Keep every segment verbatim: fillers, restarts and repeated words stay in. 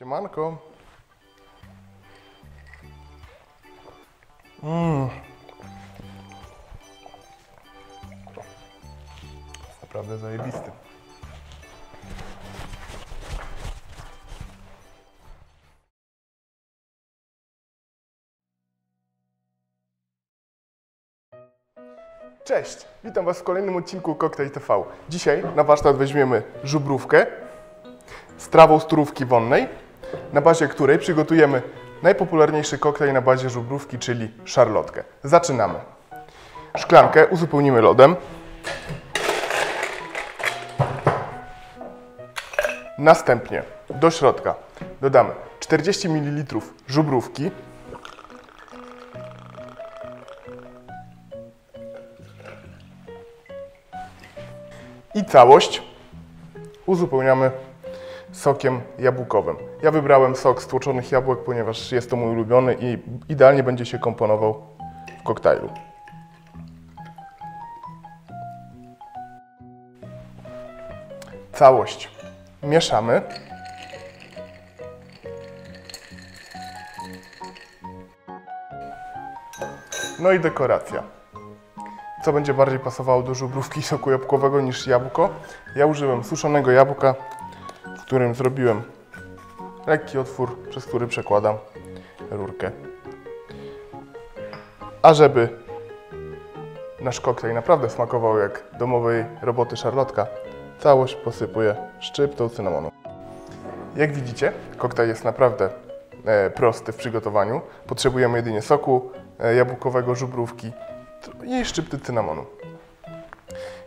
Siemanko. Mm. Jest naprawdę zajebisty. Cześć! Witam Was w kolejnym odcinku Koktajl T V. Dzisiaj na warsztat weźmiemy żubrówkę z trawą żubrówki wonnej, na bazie której przygotujemy najpopularniejszy koktajl na bazie żubrówki, czyli szarlotkę. Zaczynamy. Szklankę uzupełnimy lodem. Następnie do środka dodamy czterdzieści mililitrów żubrówki, i całość uzupełniamy sokiem jabłkowym. Ja wybrałem sok z tłoczonych jabłek, ponieważ jest to mój ulubiony i idealnie będzie się komponował w koktajlu. Całość mieszamy. No i dekoracja. Co będzie bardziej pasowało do żubrówki soku jabłkowego niż jabłko? Ja użyłem suszonego jabłka, w którym zrobiłem lekki otwór, przez który przekładam rurkę. A żeby nasz koktajl naprawdę smakował jak domowej roboty szarlotka, całość posypuję szczyptą cynamonu. Jak widzicie, koktajl jest naprawdę prosty w przygotowaniu. Potrzebujemy jedynie soku jabłkowego, żubrówki i szczypty cynamonu.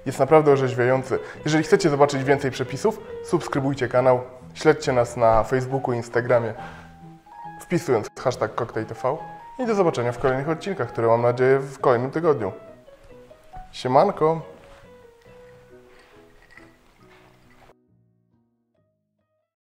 Jest naprawdę orzeźwiający. Jeżeli chcecie zobaczyć więcej przepisów, subskrybujcie kanał, śledźcie nas na Facebooku, Instagramie, wpisując hashtag Koktajl T V i do zobaczenia w kolejnych odcinkach, które mam nadzieję w kolejnym tygodniu. Siemanko!